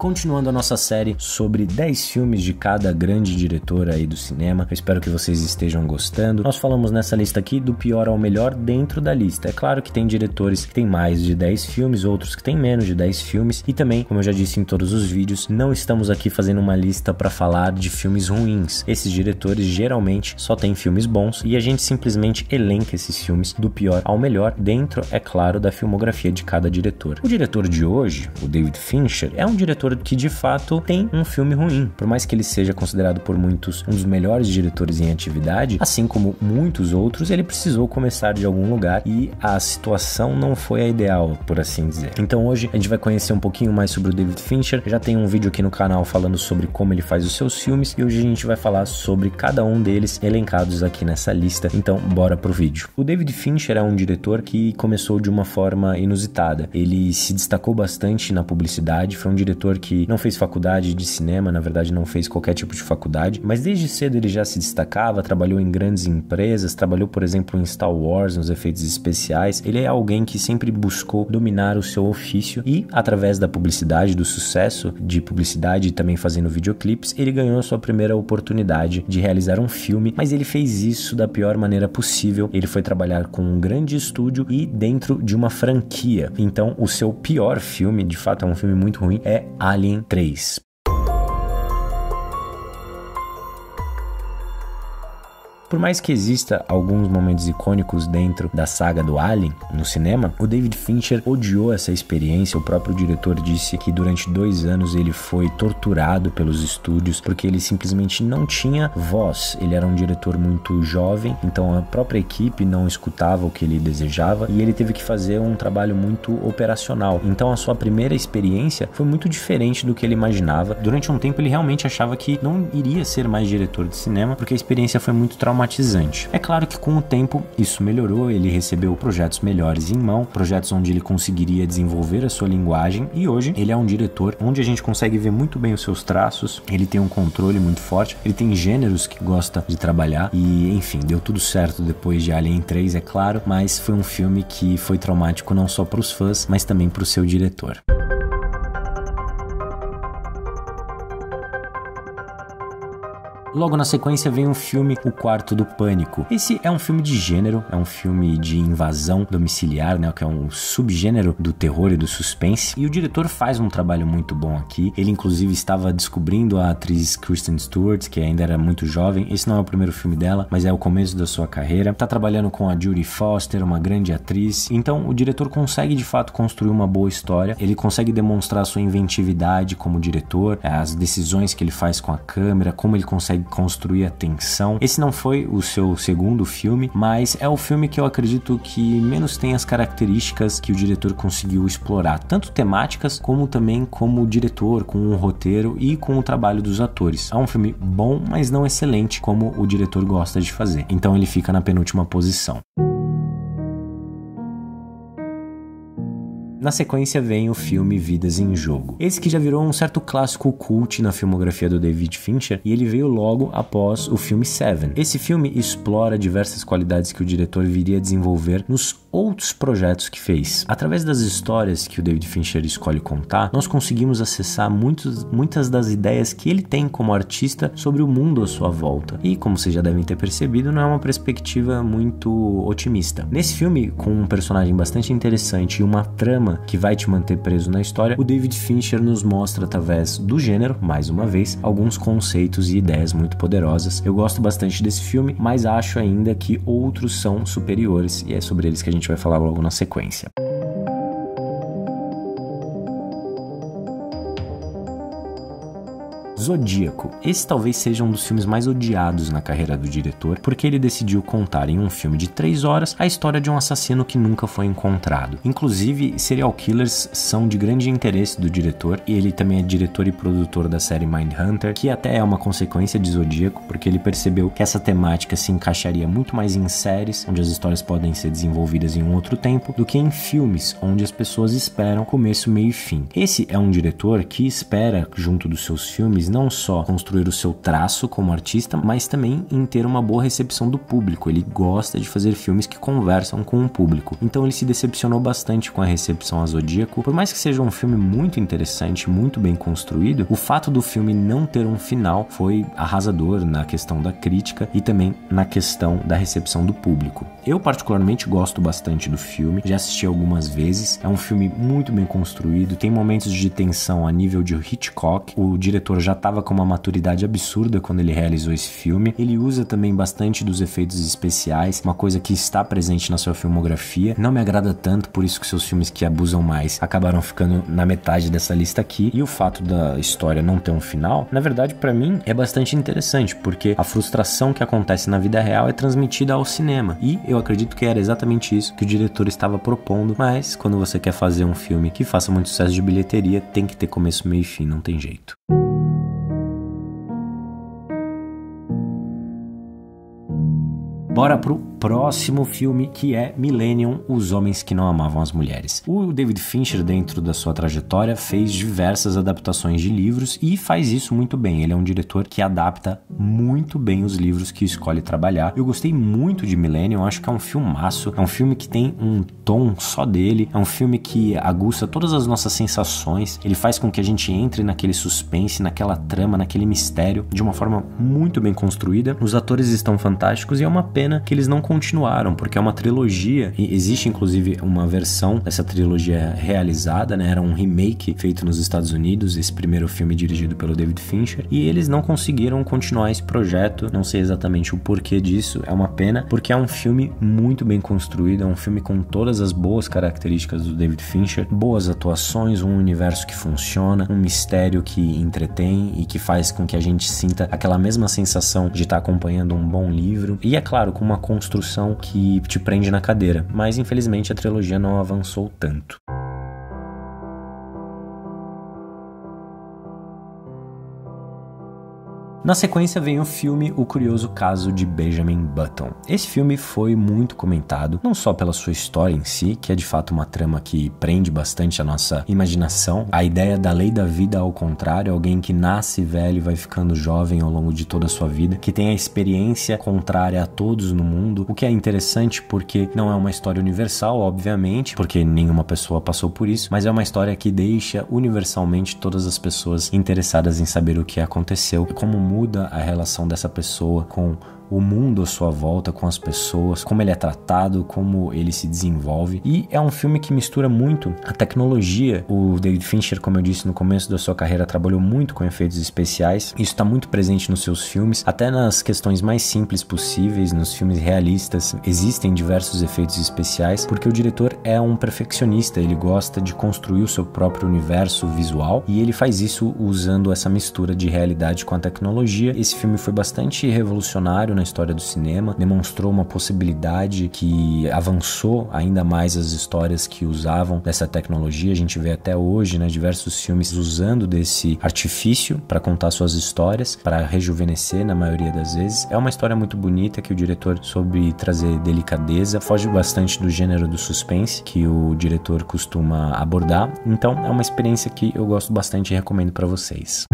Continuando a nossa série sobre 10 filmes de cada grande diretora aí do cinema, eu espero que vocês estejam gostando. Nós falamos nessa lista aqui do pior ao melhor dentro da lista. É claro que tem diretores que tem mais de 10 filmes, outros que tem menos de 10 filmes, e também, como eu já disse em todos os vídeos, não estamos aqui fazendo uma lista para falar de filmes ruins. Esses diretores geralmente só têm filmes bons e a gente simplesmente elenca esses filmes do pior ao melhor dentro, é claro, da filmografia de cada diretor. O diretor de hoje, o David Fincher, é um diretor que de fato tem um filme ruim. Por mais que ele seja considerado por muitos um dos melhores diretores em atividade, assim como muitos outros, ele precisou começar de algum lugar e a situação não foi a ideal, por assim dizer. Então hoje a gente vai conhecer um pouquinho mais sobre o David Fincher. Já tem um vídeo aqui no canal falando sobre como ele faz os seus filmes e hoje a gente vai falar sobre cada um deles elencados aqui nessa lista. Então bora pro vídeo. O David Fincher é um diretor que começou de uma forma inusitada. Ele se destacou bastante na publicidade, foi um diretor que não fez faculdade de cinema, na verdade não fez qualquer tipo de faculdade, mas desde cedo ele já se destacava, trabalhou em grandes empresas, trabalhou, por exemplo, em Star Wars, nos efeitos especiais. Ele é alguém que sempre buscou dominar o seu ofício e, através da publicidade, do sucesso de publicidade e também fazendo videoclipes, ele ganhou a sua primeira oportunidade de realizar um filme, mas ele fez isso da pior maneira possível. Ele foi trabalhar com um grande estúdio e dentro de uma franquia. Então, o seu pior filme, de fato é um filme muito ruim, é Alien 3. Por mais que exista alguns momentos icônicos dentro da saga do Alien no cinema, o David Fincher odiou essa experiência. O próprio diretor disse que durante 2 anos ele foi torturado pelos estúdios porque ele simplesmente não tinha voz. Ele era um diretor muito jovem, então a própria equipe não escutava o que ele desejava e ele teve que fazer um trabalho muito operacional. Então a sua primeira experiência foi muito diferente do que ele imaginava. Durante um tempo ele realmente achava que não iria ser mais diretor de cinema porque a experiência foi muito traumática. É claro que com o tempo isso melhorou, ele recebeu projetos melhores em mão, projetos onde ele conseguiria desenvolver a sua linguagem, e hoje ele é um diretor onde a gente consegue ver muito bem os seus traços, ele tem um controle muito forte, ele tem gêneros que gosta de trabalhar e, enfim, deu tudo certo depois de Alien 3, é claro, mas foi um filme que foi traumático não só para os fãs, mas também para o seu diretor. Logo na sequência vem um filme, O Quarto do Pânico. Esse é um filme de gênero, é um filme de invasão domiciliar, né, que é um subgênero do terror e do suspense, e o diretor faz um trabalho muito bom aqui. Ele inclusive estava descobrindo a atriz Kristen Stewart, que ainda era muito jovem. Esse não é o primeiro filme dela, mas é o começo da sua carreira. Tá trabalhando com a Jodie Foster, uma grande atriz. Então o diretor consegue de fato construir uma boa história, ele consegue demonstrar sua inventividade como diretor, as decisões que ele faz com a câmera, como ele consegue construir a tensão. Esse não foi o seu segundo filme, mas é o filme que eu acredito que menos tem as características que o diretor conseguiu explorar, tanto temáticas como também como diretor, com o roteiro e com o trabalho dos atores. É um filme bom, mas não excelente como o diretor gosta de fazer. Então ele fica na penúltima posição. Na sequência vem o filme Vidas em Jogo. Esse que já virou um certo clássico cult na filmografia do David Fincher e ele veio logo após o filme Seven. Esse filme explora diversas qualidades que o diretor viria a desenvolver nos outros projetos que fez. Através das histórias que o David Fincher escolhe contar, nós conseguimos acessar muitas das ideias que ele tem como artista sobre o mundo à sua volta. E, como vocês já devem ter percebido, não é uma perspectiva muito otimista. Nesse filme, com um personagem bastante interessante e uma trama que vai te manter preso na história, o David Fincher nos mostra através do gênero, mais uma vez, alguns conceitos e ideias muito poderosas. Eu gosto bastante desse filme, mas acho ainda que outros são superiores e é sobre eles que a gente vai falar logo na sequência. Zodíaco. Esse talvez seja um dos filmes mais odiados na carreira do diretor, porque ele decidiu contar em um filme de 3 horas a história de um assassino que nunca foi encontrado. Inclusive, serial killers são de grande interesse do diretor, e ele também é diretor e produtor da série Mindhunter, que até é uma consequência de Zodíaco, porque ele percebeu que essa temática se encaixaria muito mais em séries, onde as histórias podem ser desenvolvidas em um outro tempo, do que em filmes, onde as pessoas esperam começo, meio e fim. Esse é um diretor que espera, junto dos seus filmes, não só construir o seu traço como artista, mas também em ter uma boa recepção do público. Ele gosta de fazer filmes que conversam com o público. Então ele se decepcionou bastante com a recepção a Zodíaco. Por mais que seja um filme muito interessante, muito bem construído, o fato do filme não ter um final foi arrasador na questão da crítica e também na questão da recepção do público. Eu particularmente gosto bastante do filme, já assisti algumas vezes, é um filme muito bem construído, tem momentos de tensão a nível de Hitchcock, o diretor já estava com uma maturidade absurda quando ele realizou esse filme, ele usa também bastante dos efeitos especiais, uma coisa que está presente na sua filmografia, não me agrada tanto, por isso que seus filmes que abusam mais acabaram ficando na metade dessa lista aqui, e o fato da história não ter um final, na verdade pra mim é bastante interessante, porque a frustração que acontece na vida real é transmitida ao cinema, e eu acredito que era exatamente isso que o diretor estava propondo, mas quando você quer fazer um filme que faça muito sucesso de bilheteria, tem que ter começo, meio e fim, não tem jeito. Bora pro próximo filme, que é Millennium, Os Homens que Não Amavam as Mulheres. O David Fincher, dentro da sua trajetória, fez diversas adaptações de livros e faz isso muito bem. Ele é um diretor que adapta muito bem os livros que escolhe trabalhar. Eu gostei muito de Millennium, acho que é um filmaço, é um filme que tem um tom só dele, é um filme que aguça todas as nossas sensações, ele faz com que a gente entre naquele suspense, naquela trama, naquele mistério, de uma forma muito bem construída. Os atores estão fantásticos e é uma pena que eles não continuaram, porque é uma trilogia e existe inclusive uma versão dessa trilogia realizada, né? Era um remake feito nos Estados Unidos, esse primeiro filme dirigido pelo David Fincher, e eles não conseguiram continuar esse projeto, não sei exatamente o porquê disso, é uma pena, porque é um filme muito bem construído, é um filme com todas as boas características do David Fincher, boas atuações, um universo que funciona, um mistério que entretém e que faz com que a gente sinta aquela mesma sensação de estar acompanhando um bom livro, e é claro, com uma construção que te prende na cadeira, mas infelizmente a trilogia não avançou tanto. Na sequência vem o filme O Curioso Caso de Benjamin Button. Esse filme foi muito comentado, não só pela sua história em si, que é de fato uma trama que prende bastante a nossa imaginação, a ideia da lei da vida ao contrário, alguém que nasce velho e vai ficando jovem ao longo de toda a sua vida, que tem a experiência contrária a todos no mundo, o que é interessante porque não é uma história universal, obviamente, porque nenhuma pessoa passou por isso, mas é uma história que deixa universalmente todas as pessoas interessadas em saber o que aconteceu, como muda a relação dessa pessoa com o mundo à sua volta, com as pessoas, como ele é tratado, como ele se desenvolve. E é um filme que mistura muito a tecnologia. O David Fincher, como eu disse no começo da sua carreira, trabalhou muito com efeitos especiais. Isso está muito presente nos seus filmes, até nas questões mais simples possíveis, nos filmes realistas. Existem diversos efeitos especiais, porque o diretor é um perfeccionista, ele gosta de construir o seu próprio universo visual e ele faz isso usando essa mistura de realidade com a tecnologia. Esse filme foi bastante revolucionário na história do cinema, demonstrou uma possibilidade que avançou ainda mais as histórias que usavam dessa tecnologia. A gente vê até hoje, né, diversos filmes usando desse artifício para contar suas histórias, para rejuvenescer na maioria das vezes. É uma história muito bonita que o diretor soube trazer delicadeza, foge bastante do gênero do suspense que o diretor costuma abordar. Então é uma experiência que eu gosto bastante e recomendo para vocês.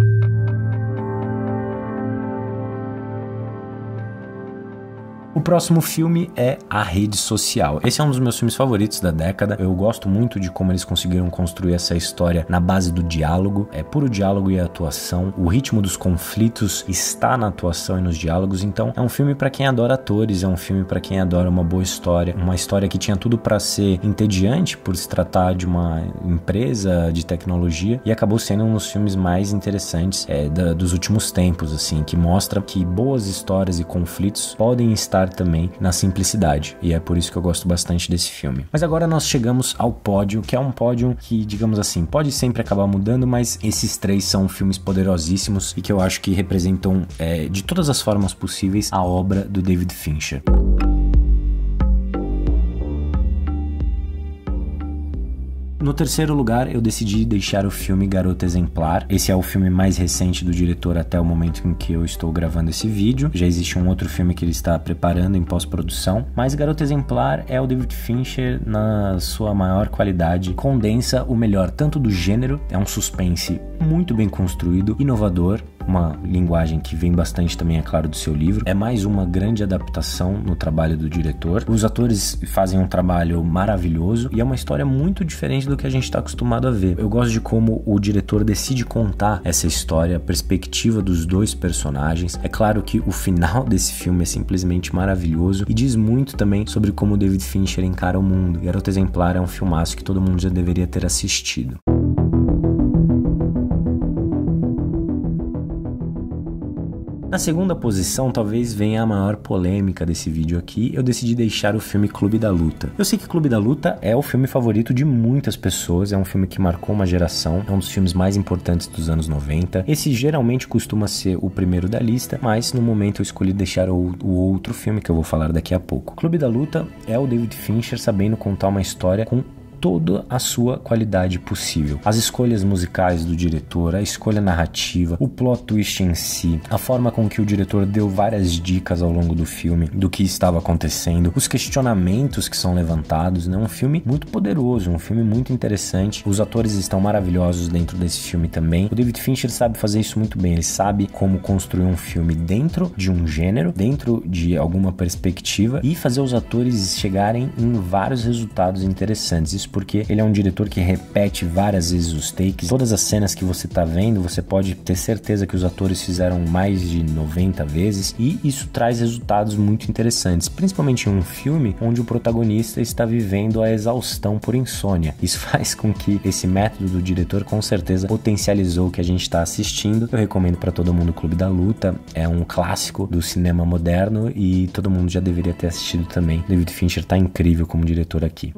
O próximo filme é A Rede Social. Esse é um dos meus filmes favoritos da década. Eu gosto muito de como eles conseguiram construir essa história na base do diálogo. É puro diálogo e atuação. O ritmo dos conflitos está na atuação e nos diálogos. Então, é um filme para quem adora atores, é um filme para quem adora uma boa história. Uma história que tinha tudo para ser entediante por se tratar de uma empresa de tecnologia e acabou sendo um dos filmes mais interessantes dos últimos tempos, assim, que mostra que boas histórias e conflitos podem estar também na simplicidade, e é por isso que eu gosto bastante desse filme. Mas agora nós chegamos ao pódio, que é um pódio que, digamos assim, pode sempre acabar mudando, mas esses três são filmes poderosíssimos e que eu acho que representam de todas as formas possíveis a obra do David Fincher. No terceiro lugar, eu decidi deixar o filme Garota Exemplar. Esse é o filme mais recente do diretor até o momento em que eu estou gravando esse vídeo. Já existe um outro filme que ele está preparando em pós-produção, mas Garota Exemplar é o David Fincher na sua maior qualidade. Condensa o melhor tanto do gênero, é um suspense muito bem construído, inovador, uma linguagem que vem bastante também, é claro, do seu livro. É mais uma grande adaptação no trabalho do diretor. Os atores fazem um trabalho maravilhoso e é uma história muito diferente do que a gente está acostumado a ver. Eu gosto de como o diretor decide contar essa história, a perspectiva dos dois personagens. É claro que o final desse filme é simplesmente maravilhoso e diz muito também sobre como o David Fincher encara o mundo. Garota Exemplar é um filmaço que todo mundo já deveria ter assistido. Na segunda posição, talvez venha a maior polêmica desse vídeo aqui, eu decidi deixar o filme Clube da Luta. Eu sei que Clube da Luta é o filme favorito de muitas pessoas, é um filme que marcou uma geração, é um dos filmes mais importantes dos anos 90. Esse geralmente costuma ser o primeiro da lista, mas no momento eu escolhi deixar o outro filme que eu vou falar daqui a pouco. Clube da Luta é o David Fincher sabendo contar uma história com toda a sua qualidade possível. As escolhas musicais do diretor, a escolha narrativa, o plot twist em si, a forma com que o diretor deu várias dicas ao longo do filme do que estava acontecendo, os questionamentos que são levantados, né? Um filme muito poderoso, um filme muito interessante. Os atores estão maravilhosos dentro desse filme também. O David Fincher sabe fazer isso muito bem, ele sabe como construir um filme dentro de um gênero, dentro de alguma perspectiva e fazer os atores chegarem em vários resultados interessantes. Isso porque ele é um diretor que repete várias vezes os takes. Todas as cenas que você tá vendo, você pode ter certeza que os atores fizeram mais de 90 vezes e isso traz resultados muito interessantes, principalmente em um filme onde o protagonista está vivendo a exaustão por insônia. Isso faz com que esse método do diretor com certeza potencializou o que a gente está assistindo. Eu recomendo para todo mundo o Clube da Luta, é um clássico do cinema moderno e todo mundo já deveria ter assistido também. David Fincher tá incrível como diretor aqui.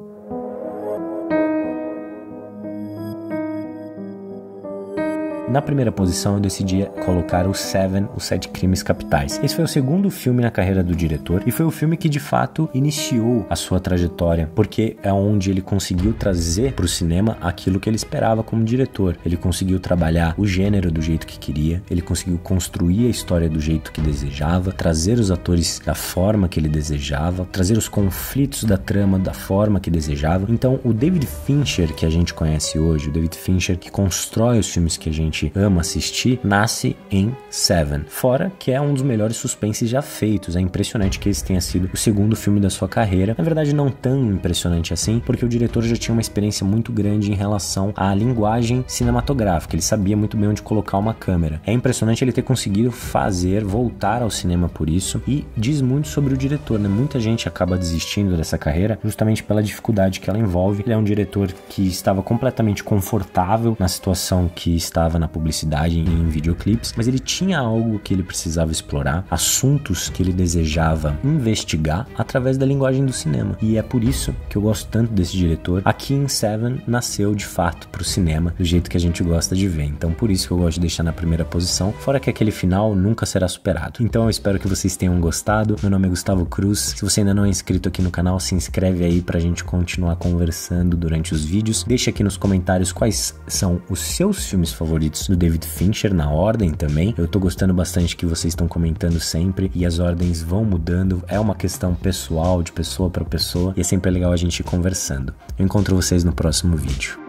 Na primeira posição eu decidi colocar o Seven, Os Sete Crimes Capitais. Esse foi o segundo filme na carreira do diretor e foi o filme que de fato iniciou a sua trajetória, porque é onde ele conseguiu trazer para o cinema aquilo que ele esperava como diretor. Ele conseguiu trabalhar o gênero do jeito que queria, ele conseguiu construir a história do jeito que desejava, trazer os atores da forma que ele desejava, trazer os conflitos da trama da forma que desejava. Então o David Fincher que a gente conhece hoje, o David Fincher que constrói os filmes que a gente ama assistir, nasce em Seven. Fora que é um dos melhores suspenses já feitos. É impressionante que esse tenha sido o segundo filme da sua carreira. Na verdade, não tão impressionante assim, porque o diretor já tinha uma experiência muito grande em relação à linguagem cinematográfica. Ele sabia muito bem onde colocar uma câmera. É impressionante ele ter conseguido fazer, voltar ao cinema por isso, e diz muito sobre o diretor, né? Muita gente acaba desistindo dessa carreira justamente pela dificuldade que ela envolve. Ele é um diretor que estava completamente confortável na situação que estava na publicidade e em videoclipes, mas ele tinha algo que ele precisava explorar, assuntos que ele desejava investigar através da linguagem do cinema. E é por isso que eu gosto tanto desse diretor. Aqui em Seven nasceu de fato pro cinema, do jeito que a gente gosta de ver. Então por isso que eu gosto de deixar na primeira posição, fora que aquele final nunca será superado. Então eu espero que vocês tenham gostado. Meu nome é Gustavo Cruz. Se você ainda não é inscrito aqui no canal, se inscreve aí pra gente continuar conversando durante os vídeos. Deixa aqui nos comentários quais são os seus filmes favoritos do David Fincher, na ordem também. Eu tô gostando bastante que vocês estão comentando sempre e as ordens vão mudando, é uma questão pessoal, de pessoa para pessoa, e é sempre legal a gente ir conversando. Eu encontro vocês no próximo vídeo.